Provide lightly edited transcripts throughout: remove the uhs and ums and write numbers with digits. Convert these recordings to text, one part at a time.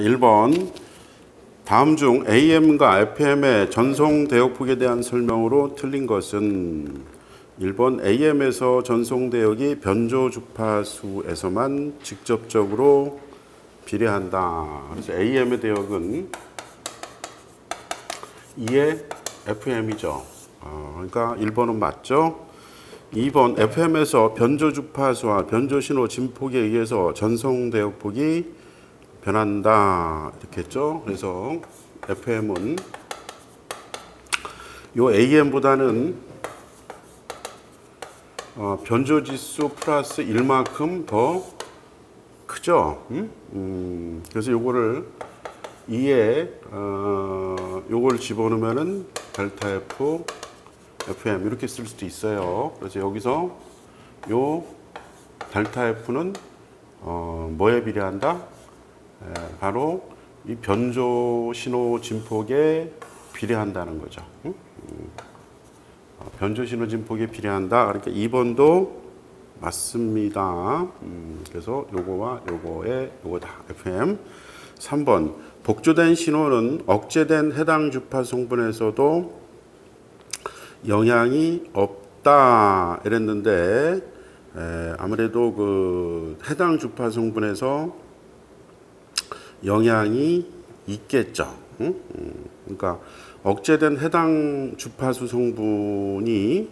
1번 다음 중 AM과 FM의 전송 대역폭에 대한 설명으로 틀린 것은 1번 AM에서 전송 대역이 변조 주파수에서만 직접적으로 비례한다. 그래서 AM의 대역은 2의 FM이죠. 그러니까 1번은 맞죠. 2번 FM에서 변조 주파수와 변조 신호 진폭에 의해서 전송 대역폭이 변한다 이렇게 했죠. 그래서 FM은 요 AM보다는 변조지수 플러스 1만큼 더 크죠. 그래서 요거를 2에 요걸 집어넣으면은 델타 F, FM 이렇게 쓸 수도 있어요. 그래서 여기서 요 델타 F는 뭐에 비례한다? 바로 이 변조 신호 진폭에 비례한다는 거죠. 변조 신호 진폭에 비례한다. 그러니까 2번도 맞습니다. 그래서 요거와 요거의 요거다. FM. 3번 복조된 신호는 억제된 해당 주파 성분에서도 영향이 없다 이랬는데 아무래도 그 해당 주파 성분에서 영향이 있겠죠. 그러니까 억제된 해당 주파수 성분이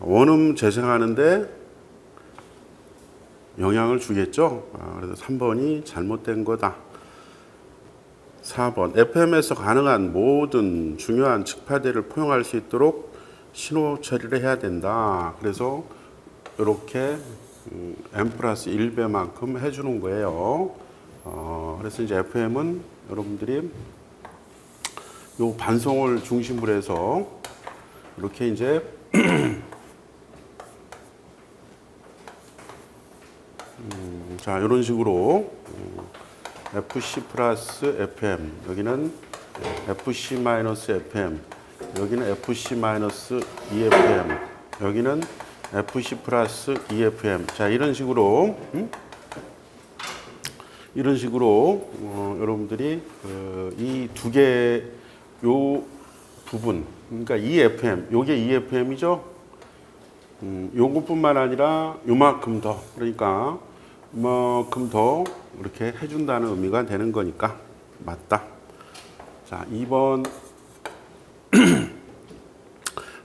원음 재생하는데 영향을 주겠죠. 그래서 3번이 잘못된 거다. 4번 FM에서 가능한 모든 중요한 직파대를 포용할 수 있도록 신호 처리를 해야 된다. 그래서 이렇게 M 플러스 1배만큼 해주는 거예요. 그래서 이제 FM은 여러분들이 요 반송을 중심으로 해서 이렇게 이제 자 이런 식으로 FC 플러스 FM 여기는 FC 마이너스 FM 여기는 FC 마이너스 EFM 여기는 FC 플러스 EFM 자 이런 식으로 이런 식으로 여러분들이 이 두 개 요 부분 그러니까 EFM 요게 EFM이죠. 요것뿐만 아니라 요만큼 더 그러니까 요만큼 더 이렇게 해준다는 의미가 되는 거니까 맞다. 자 2번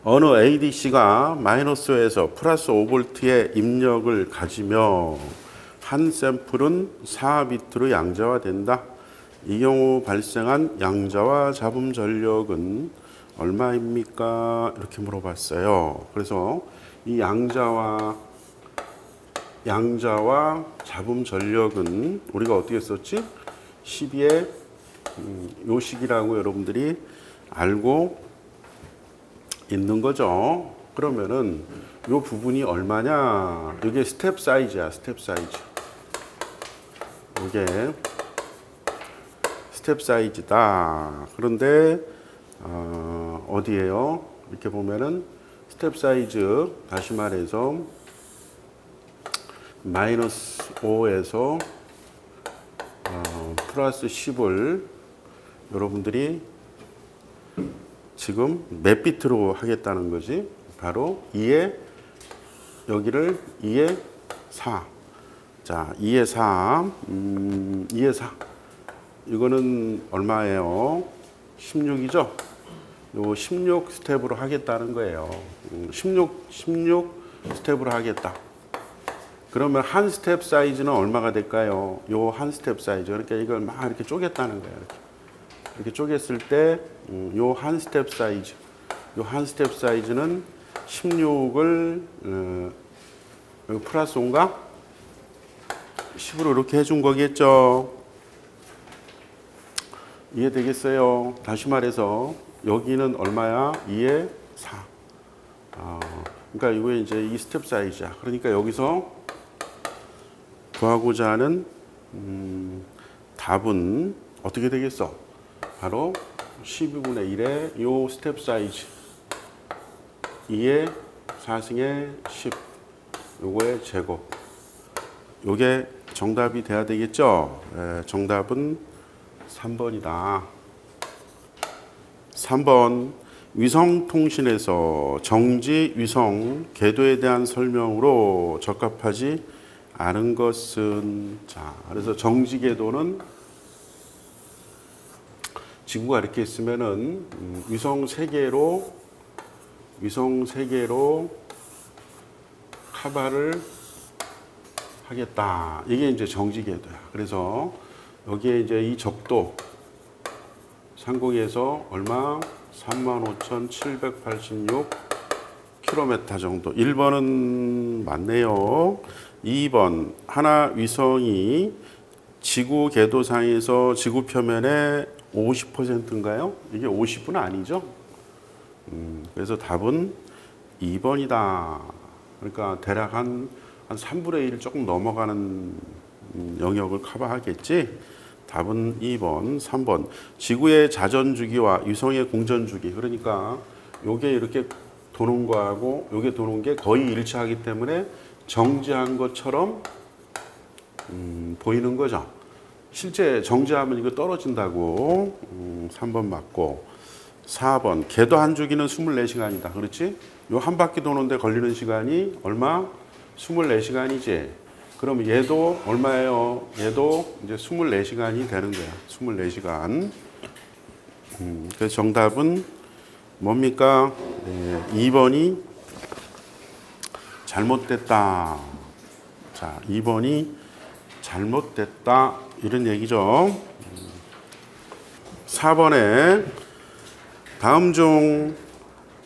어느 ADC가 마이너스에서 플러스 5V의 입력을 가지며 한 샘플은 4비트로 양자화된다. 이 경우 발생한 양자화 잡음 전력은 얼마입니까? 이렇게 물어봤어요. 그래서 이 양자화 잡음 전력은 우리가 어떻게 썼지? 12의 요식이라고 여러분들이 알고 있는 거죠. 그러면은 이 부분이 얼마냐? 이게 스텝 사이즈야. 스텝 사이즈. 이게 스텝 사이즈다. 그런데 어디예요? 이렇게 보면은 스텝 사이즈 다시 말해서 마이너스 5에서 플러스 10을 여러분들이 지금 몇 비트로 하겠다는 거지? 바로 2에 여기를 2에 4. 자, 2에 4. 2에 4. 이거는 얼마예요? 16이죠? 요 16 스텝으로 하겠다는 거예요. 16 스텝으로 하겠다. 그러면 한 스텝 사이즈는 얼마가 될까요? 요 한 스텝 사이즈. 그러니까 이걸 막 이렇게 쪼갰다는 거예요. 이렇게 쪼갰을 때 요 한 스텝 사이즈. 요 한 스텝 사이즈는 16을 플러스 5인가? 10으로 이렇게 해준 거겠죠. 이해되겠어요? 다시 말해서 여기는 얼마야? 2에 4. 그러니까 이거 이제 이 스텝 사이즈야. 그러니까 여기서 구하고자 하는 답은 어떻게 되겠어? 바로 12분의 1의 요 스텝 사이즈 2의 4승의 10 요거의 제곱 요게 정답이 돼야 되겠죠. 정답은 3번이다. 3번 위성통신에서 정지 위성 궤도에 대한 설명으로 적합하지 않은 것은, 자, 그래서 정지 궤도는 친구가 이렇게 있으면은 위성 세 개로 커버를 하겠다. 이게 이제 정지 궤도야. 그래서 여기에 이제 이 적도 상공에서 얼마? 35,786km 정도. 1번은 맞네요. 2번 하나 위성이 지구 궤도상에서 지구 표면에 50%인가요? 이게 50은 아니죠? 그래서 답은 2번이다. 그러니까 대략 한 3분의 1 조금 넘어가는 영역을 커버하겠지? 답은 2번. 3번 지구의 자전주기와 위성의 공전주기, 그러니까 요게 이렇게 도는 거하고 요게 도는 게 거의 일치하기 때문에 정지한 것처럼 보이는 거죠. 실제 정지하면 이거 떨어진다고. 3번 맞고. 4번 궤도 한 주기는 24시간이다. 그렇지? 요 한 바퀴 도는데 걸리는 시간이 얼마? 24시간이지. 그럼 얘도 얼마예요? 얘도 이제 24시간이 되는 거야. 24시간. 그래서 정답은 뭡니까? 네, 2번이 잘못됐다. 자, 2번이 잘못됐다. 이런 얘기죠. 4번에 다음 중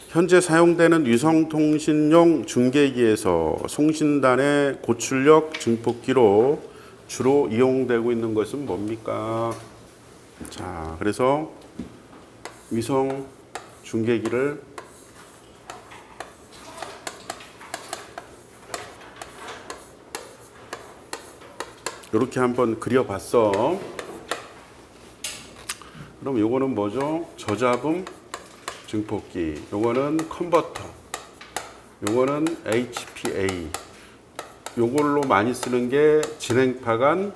현재 사용되는 위성통신용 중계기에서 송신단의 고출력 증폭기로 주로 이용되고 있는 것은 뭡니까? 자, 그래서 위성 중계기를 이렇게 한번 그려봤어. 그럼 요거는 뭐죠? 저잡음 증폭기. 요거는 컨버터. 요거는 HPA. 요걸로 많이 쓰는 게 진행파간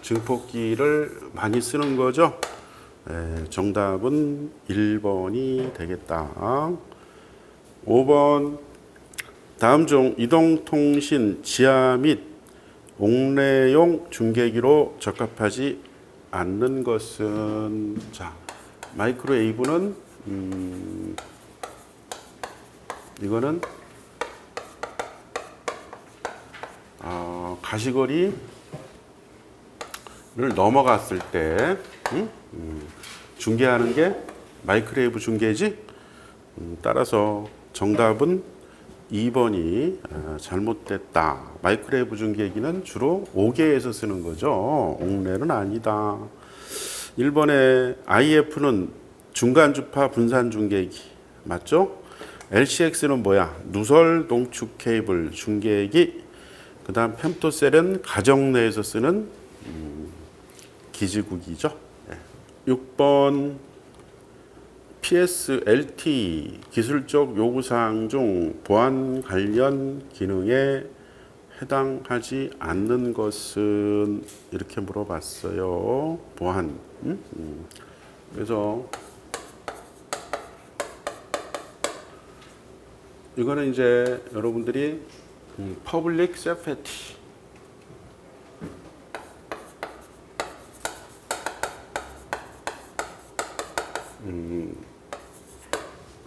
증폭기를 많이 쓰는 거죠. 네, 정답은 1번이 되겠다. 5번 다음 중 이동통신 지하 및 옥내용 중계기로 적합하지 않는 것은, 자, 마이크로웨이브는 이거는 가시거리를 넘어갔을 때 중계하는 게 마이크로웨이브 중계지. 따라서 정답은 2번이 잘못됐다. 마이크로웨이브 중계기는 주로 옥외에서 쓰는 거죠. 옥내는 아니다. 1번에 IF는 중간주파 분산중계기 맞죠? LCX는 뭐야? 누설 농축 케이블 중계기. 그 다음 펨토셀은 가정 내에서 쓰는 기지국이죠. 6번 PSLT 기술적 요구사항 중 보안 관련 기능에 해당하지 않는 것은, 이렇게 물어봤어요. 보안. 그래서 이거는 이제 여러분들이 퍼블릭 세페티,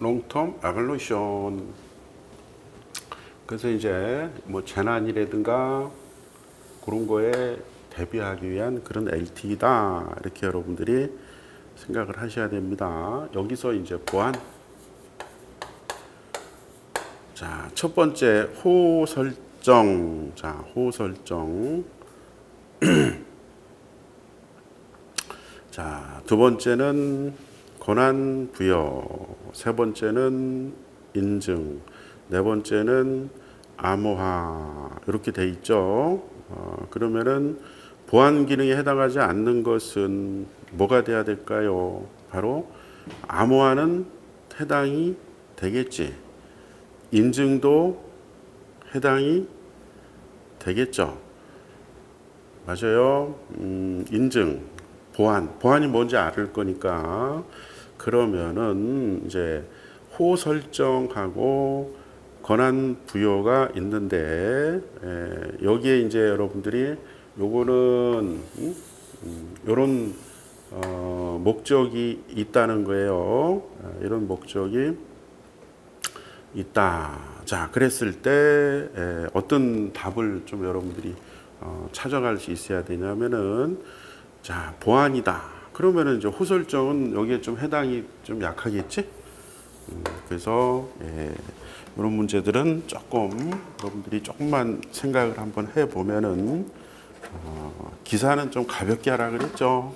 롱텀 에볼루션. 그래서 이제 뭐 재난이라든가 그런 거에 대비하기 위한 그런 LTE다, 이렇게 여러분들이 생각을 하셔야 됩니다. 여기서 이제 보안. 자, 첫 번째 호호 설정. 자, 호호 설정. 자, 두 번째는 권한 부여. 세 번째는 인증. 네 번째는 암호화. 이렇게 돼 있죠. 그러면은 보안 기능에 해당하지 않는 것은 뭐가 돼야 될까요? 바로 암호화는 해당이 되겠지. 인증도 해당이 되겠죠. 맞아요. 인증. 보안이 뭔지 알을 거니까. 그러면은 이제 호 설정하고 권한 부여가 있는데, 여기에 이제 여러분들이 요거는 요런 목적이 있다는 거예요. 이런 목적이 있다. 자, 그랬을 때 어떤 답을 좀 여러분들이 찾아갈 수 있어야 되냐면은, 자, 보안이다. 그러면은 이제 호 설정은 여기에 좀 해당이 좀 약하겠지? 그래서 이런 문제들은 조금 여러분들이 조금만 생각을 한번 해보면은, 기사는 좀 가볍게 하라 그랬죠.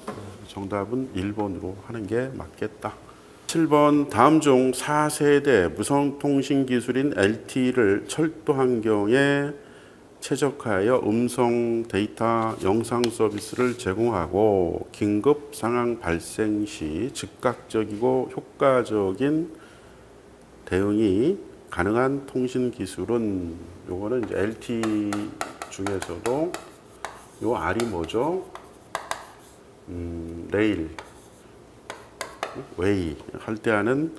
정답은 1번으로 하는 게 맞겠다. 7번, 다음 중 4세대 무선통신기술인 LTE를 철도 환경에 최적화하여 음성, 데이터, 영상 서비스를 제공하고 긴급 상황 발생 시 즉각적이고 효과적인 대응이 가능한 통신기술은, 요거는 이제 LTE 중에서도 요 R이 뭐죠? 레일, 웨이 할 때 하는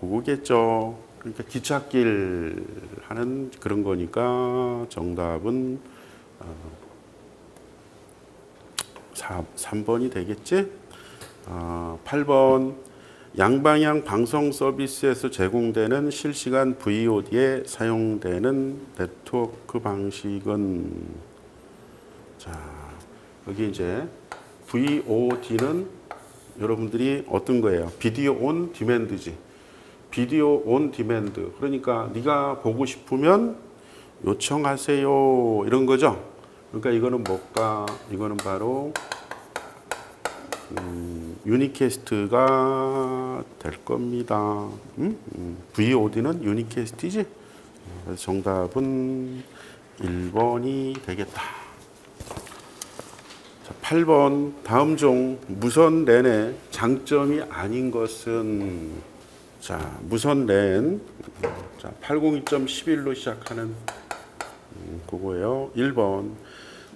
그거겠죠. 그러니까 기찻길 하는 그런 거니까 정답은 3번이 되겠지? 8번, 양방향 방송 서비스에서 제공되는 실시간 VOD에 사용되는 네트워크 방식은, 자, 여기 이제 VOD는 여러분들이 어떤 거예요? 비디오 온 디맨드지. 비디오 온 디맨드. 그러니까 네가 보고 싶으면 요청하세요, 이런 거죠. 그러니까 이거는 뭘까? 이거는 바로 유니캐스트가 될 겁니다. VOD는 유니캐스트지. 그래서 정답은 1번이 되겠다. 자, 8번, 다음 중 무선 랜의 장점이 아닌 것은, 자, 무선 랜, 자, 802.11로 시작하는 그거예요. 1번,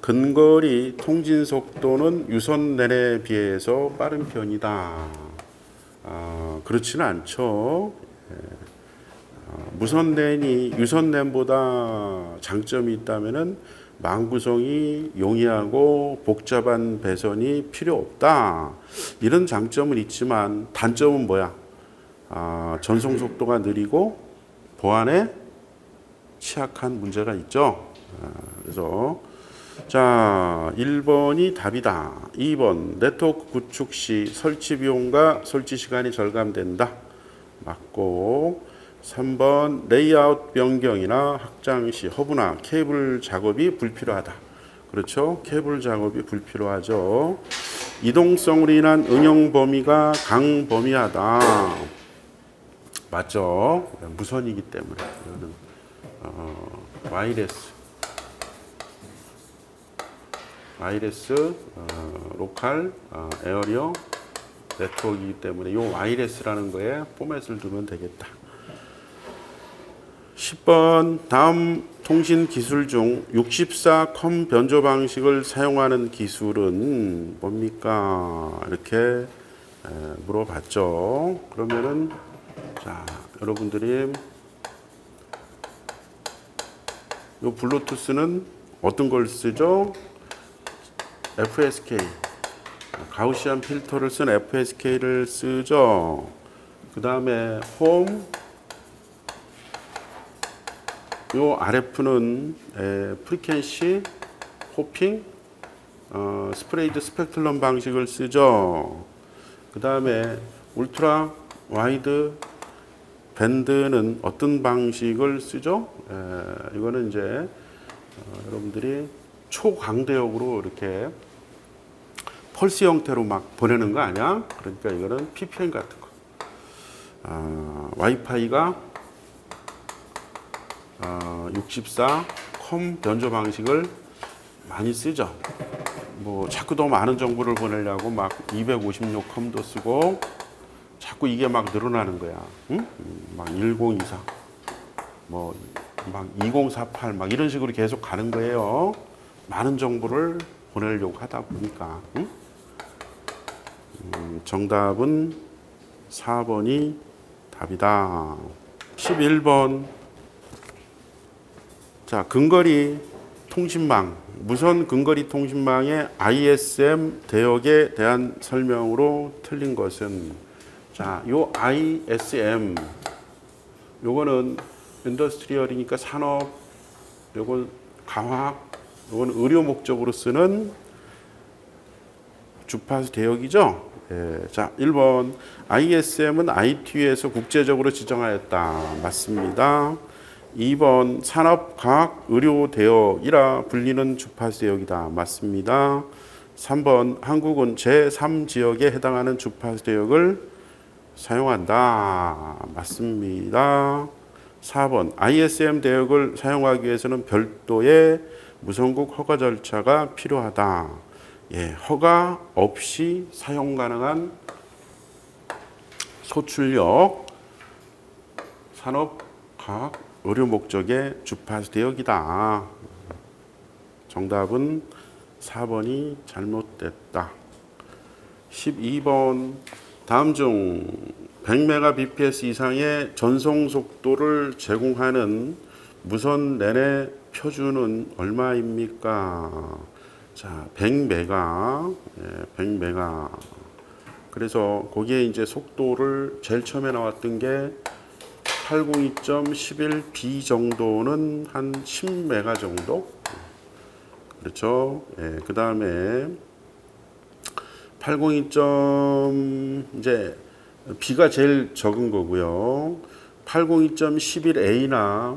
근거리 통신 속도는 유선 랜에 비해서 빠른 편이다. 그렇지는 않죠. 무선 랜이 유선 랜보다 장점이 있다면은 망구성이 용이하고 복잡한 배선이 필요 없다. 이런 장점은 있지만 단점은 뭐야? 전송 속도가 느리고 보안에 취약한 문제가 있죠. 그래서 자, 1번이 답이다. 2번, 네트워크 구축 시 설치 비용과 설치 시간이 절감된다. 맞고, 3번, 레이아웃 변경이나 확장 시 허브나 케이블 작업이 불필요하다. 그렇죠? 케이블 작업이 불필요하죠. 이동성으로 인한 응용 범위가 강범위하다. 맞죠? 무선이기 때문에. 이거는 와이레스 로컬 에어리어 네트워크이기 때문에 요 와이레스라는 거에 포맷을 두면 되겠다. 10번, 다음 통신 기술 중 64컴 변조 방식을 사용하는 기술은 뭡니까? 이렇게 물어봤죠. 그러면은, 자, 여러분들이 요 블루투스는 어떤 걸 쓰죠? FSK, 가우시안 필터를 쓴 FSK를 쓰죠. 그 다음에 홈, 요 RF는 프리퀀시 호핑 스프레이드 스펙트럼 방식을 쓰죠. 그 다음에 울트라 와이드 밴드는 어떤 방식을 쓰죠? 이거는 이제 여러분들이 초광대역으로 이렇게 펄스 형태로 막 보내는 거 아니야? 그러니까 이거는 PPN 같은 거. 와이파이가 64컴 변조 방식을 많이 쓰죠. 뭐 자꾸 더 많은 정보를 보내려고 막 256컴도 쓰고, 자꾸 이게 막 늘어나는 거야. 응? 막 1024, 뭐 막 2048, 막 이런 식으로 계속 가는 거예요. 많은 정보를 보내려고 하다 보니까. 응? 정답은 4번이 답이다. 11번. 자, 근거리 통신망, 무선 근거리 통신망의 ISM 대역에 대한 설명으로 틀린 것은, 자, 요 ISM, 요거는 인더스트리얼이니까 산업, 요건 과학, 요건 의료 목적으로 쓰는 주파수 대역이죠. 예, 자, 1번. ISM은 ITU에서 국제적으로 지정하였다. 맞습니다. 2번. 산업, 과학, 의료 대역이라 불리는 주파수 대역이다. 맞습니다. 3번. 한국은 제3지역에 해당하는 주파수 대역을 사용한다. 맞습니다. 4번. ISM 대역을 사용하기 위해서는 별도의 무선국 허가 절차가 필요하다. 예, 허가 없이 사용 가능한 소출력 산업, 과학, 의료 목적의 주파수 대역이다. 정답은 4번이 잘못됐다. 12번. 다음 중 100Mbps 이상의 전송 속도를 제공하는 무선 랜의 표준은 얼마입니까? 자, 100메가, 예, 100메가. 그래서 거기에 이제 속도를 제일 처음에 나왔던 게 802.11B 정도는 한 10메가 정도? 그렇죠. 예, 그 다음에 802. B가 제일 적은 거고요. 802.11A나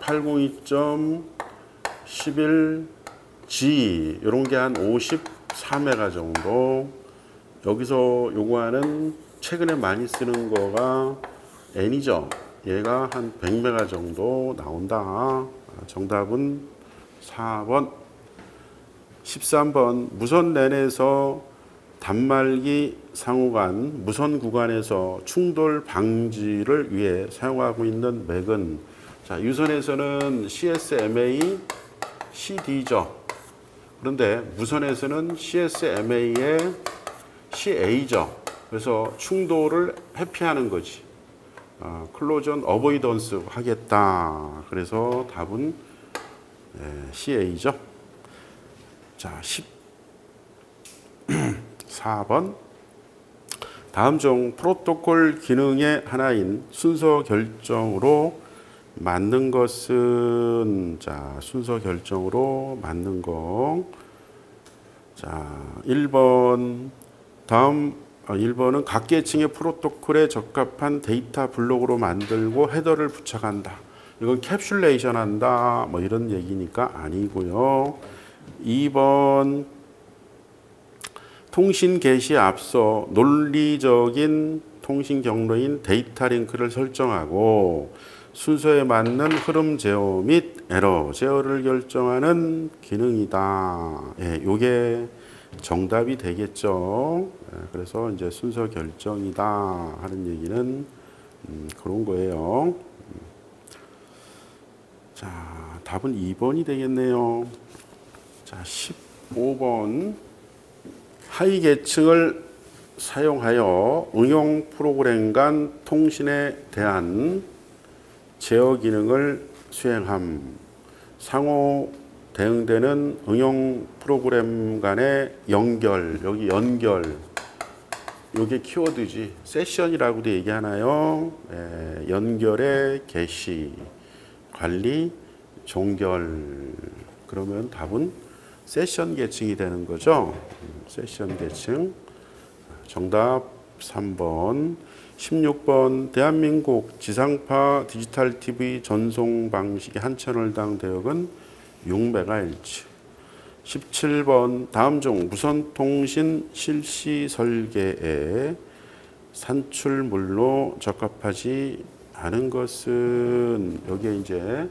802.11G 이런 게 한 54메가 정도. 여기서 요구하는 최근에 많이 쓰는 거가 N이죠. 얘가 한 100메가 정도 나온다. 정답은 4번. 13번. 무선 랜에서 단말기 상호간 무선 구간에서 충돌 방지를 위해 사용하고 있는 맥은, 자, 유선에서는 CSMA, CD죠. 그런데 무선에서는 CSMA에 CA죠. 그래서 충돌을 회피하는 거지. 클로전 어보이던스 하겠다. 그래서 답은 CA죠. 자, 4번. 다음 중 프로토콜 기능의 하나인 순서 결정으로 맞는 것은, 자, 순서 결정으로 맞는 거. 자, 1번. 다음 1번은 각 계층의 프로토콜에 적합한 데이터 블록으로 만들고 헤더를 부착한다. 이건 캡슐레이션 한다. 뭐 이런 얘기니까 아니고요. 2번. 통신 개시 앞서 논리적인 통신 경로인 데이터 링크를 설정하고 순서에 맞는 흐름 제어 및 에러 제어를 결정하는 기능이다. 예, 요게 정답이 되겠죠. 예, 그래서 이제 순서 결정이다 하는 얘기는 그런 거예요. 자, 답은 2번이 되겠네요. 자, 15번. 하위 계층을 사용하여 응용 프로그램 간 통신에 대한 제어 기능을 수행함. 상호 대응되는 응용 프로그램 간의 연결, 여기 연결, 이게 키워드지. 세션이라고도 얘기하나요? 예, 연결의 개시, 관리, 종결. 그러면 답은 세션 계층이 되는 거죠. 세션 계층. 정답 3번. 16번. 대한민국 지상파 디지털 TV 전송 방식의 한채널당 대역은 6MHz. 17번. 다음 중 무선통신 실시 설계에 산출물로 적합하지 않은 것은, 여기에 이제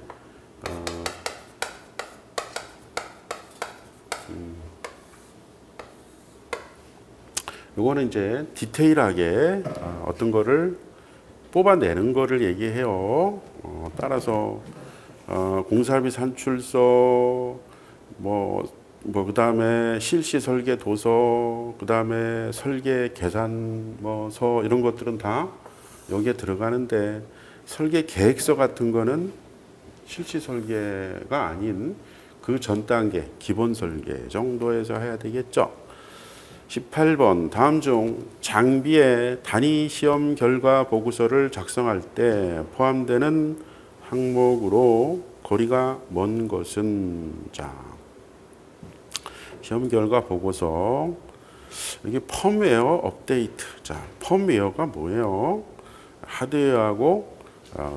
요거는 이제 디테일하게 어떤 거를 뽑아내는 거를 얘기해요. 따라서 공사비 산출서, 뭐 뭐 그다음에 실시 설계 도서, 그다음에 설계 계산 뭐서 이런 것들은 다 여기에 들어가는데, 설계 계획서 같은 거는 실시 설계가 아닌 그 전 단계 기본 설계 정도에서 해야 되겠죠. 18번 다음 중 장비의 단위 시험 결과 보고서를 작성할 때 포함되는 항목으로 거리가 먼 것은, 자 시험 결과 보고서 이게 펌웨어 업데이트. 자 펌웨어가 뭐예요? 하드웨어하고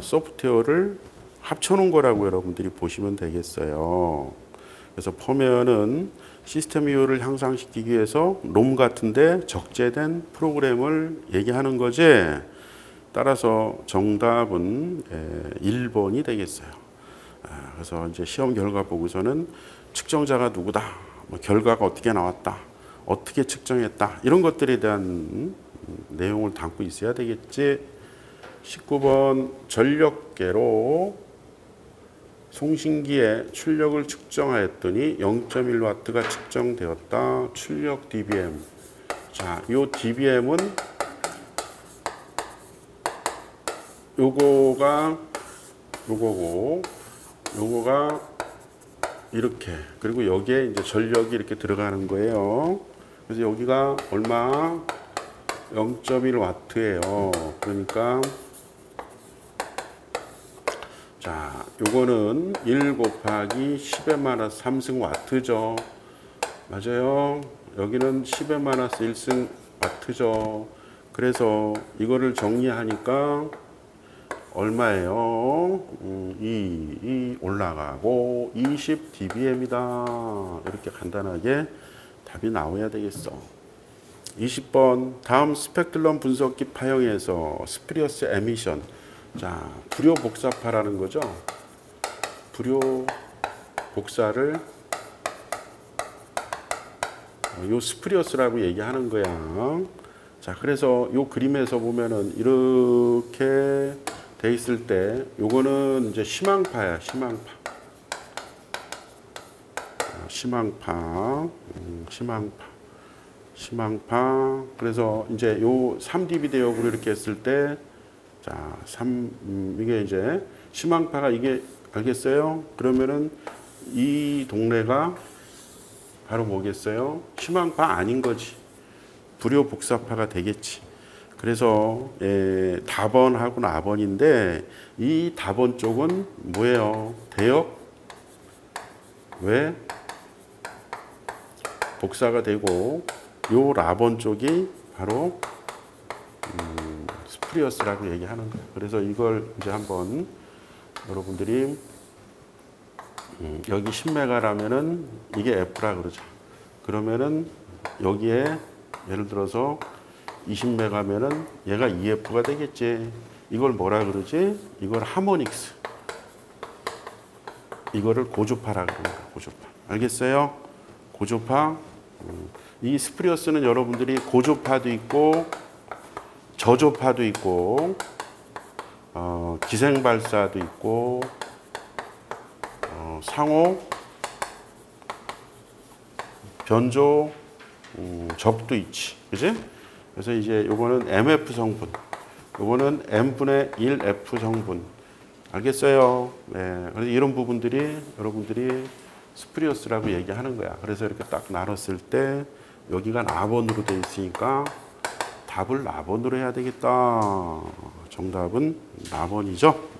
소프트웨어를 합쳐놓은 거라고 여러분들이 보시면 되겠어요. 그래서 펌웨어는 시스템 이율을 향상시키기 위해서 롬 같은데 적재된 프로그램을 얘기하는 거지. 따라서 정답은 1번이 되겠어요. 그래서 이제 시험 결과 보고서는 측정자가 누구다, 뭐 결과가 어떻게 나왔다, 어떻게 측정했다, 이런 것들에 대한 내용을 담고 있어야 되겠지. 19번 전력계로 송신기의 출력을 측정하였더니 0.1W가 측정되었다. 출력 dBm. 자, 요 dBm은 요거가 요거고, 요거가 이렇게, 그리고 여기에 이제 전력이 이렇게 들어가는 거예요. 그래서 여기가 얼마? 0.1W예요. 그러니까 자, 요거는 1 곱하기 10에 마이너스 3승 와트죠. 맞아요. 여기는 10에 마이너스 1승 와트죠. 그래서 이거를 정리하니까 얼마예요? 2 올라가고 20 dBm이다. 이렇게 간단하게 답이 나와야 되겠어. 20번 다음 스펙트럼 분석기 파형에서 스피리어스 에미션. 자, 불요 복사파라는 거죠. 불요 복사를 요 스피리어스라고 얘기하는 거야. 자, 그래서 요 그림에서 보면은 이렇게 돼 있을 때 요거는 이제 심앙파야. 심앙파. 그래서 이제 요 3dB 대역으로 이렇게 했을 때, 자, 이게 이제 심앙파가 이게, 알겠어요? 그러면은 이 동네가 바로 뭐겠어요? 심앙파 아닌 거지. 불요 복사파가 되겠지. 그래서 다번하고 나번인데, 이 다번 쪽은 뭐예요? 대역 외 복사가 되고, 요 라번 쪽이 바로 스프리어스라고 얘기하는 거예요. 그래서 이걸 이제 한번 여러분들이 여기 10메가라면은 이게 F라 그러죠. 그러면은 여기에 예를 들어서 20메가면은 얘가 EF가 되겠지. 이걸 뭐라 그러지? 이걸 하모닉스. 이거를 고조파라 그러니까 고조파. 알겠어요? 고조파. 이 스프리어스는 여러분들이 고조파도 있고 저조파도 있고 기생발사도 있고 상호 변조 접도 있지. 그지? 그래서 이제 요거는 MF 성분, 요거는 M분의 1F 성분. 알겠어요? 네. 그래서 이런 부분들이 여러분들이 스프리어스라고 얘기하는 거야. 그래서 이렇게 딱 나눴을 때 여기가 라번으로 돼 있으니까 답을 라번으로 해야 되겠다. 정답은 라번이죠.